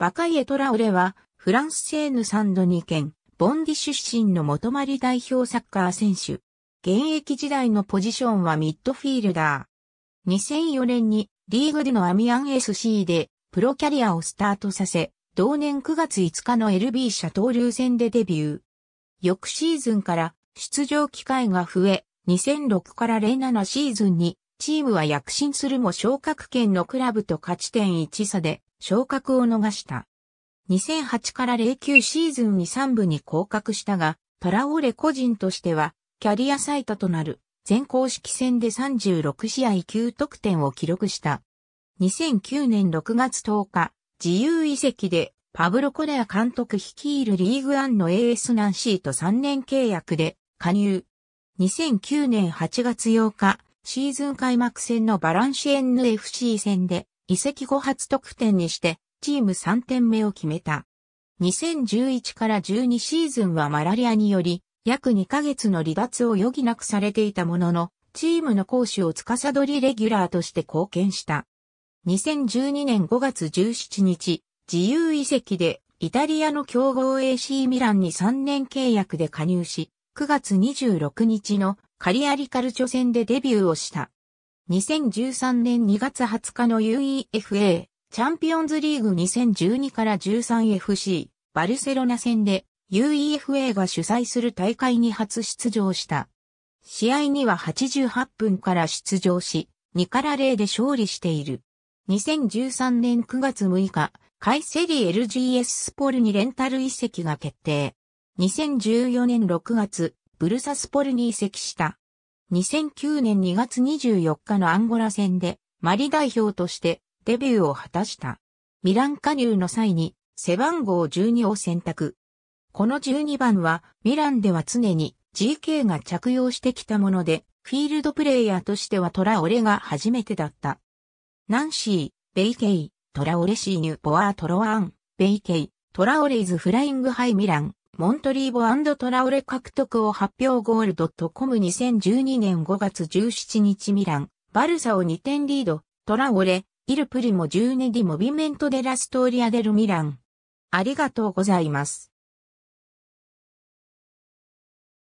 バカイエ・トラオレは、フランスセーヌ・サンドニ県、ボンディ出身の元マリ代表サッカー選手。現役時代のポジションはミッドフィールダー。2004年にリーグでのアミアン SC でプロキャリアをスタートさせ、同年9月5日の LB シャトールー戦でデビュー。翌シーズンから出場機会が増え、2006から07シーズンにチームは躍進するも昇格圏のクラブと勝ち点1差で昇格を逃した。2008から09シーズンに3部に降格したが、トラオレ個人としてはキャリア最多となる全公式戦で36試合9得点を記録した。2009年6月10日、自由移籍でパブロ・コレア監督率いるリーグアンの AS ナンシーと3年契約で加入。2009年8月8日、シーズン開幕戦のバランシエンヌ FC 戦で移籍後初得点にして、チーム3点目を決めた。2011から12シーズンはマラリアにより、約2ヶ月の離脱を余儀なくされていたものの、チームの攻守を司りレギュラーとして貢献した。2012年5月17日、自由移籍でイタリアの強豪 AC ミランに3年契約で加入し、9月26日のカリアリカルチョ戦でデビューをした。2013年2月20日の UEFA、チャンピオンズリーグ2012から13FC、バルセロナ戦で、UEFA が主催する大会に初出場した。試合には88分から出場し、2から0で勝利している。2013年9月6日、カイセリ LGS スポルにレンタル移籍が決定。2014年6月、ブルサスポルに移籍した。2009年2月24日のアンゴラ戦で、マリ代表としてデビューを果たした。ミラン加入の際に、背番号12を選択。この12番は、ミランでは常に GK が着用してきたもので、フィールドプレイヤーとしてはトラオレが初めてだった。ナンシー、ベイケイ、トラオレシーニュポアートロアン、ベイケイ、トラオレイズフライングハイミラン、モントリーボ&トラオレ獲得を発表ゴールド.com 2012年5月17日ミラン、バルサを2点リード、トラオレ、イルプリモジューネディモビメントデラストーリアデルミラン。ありがとうございます。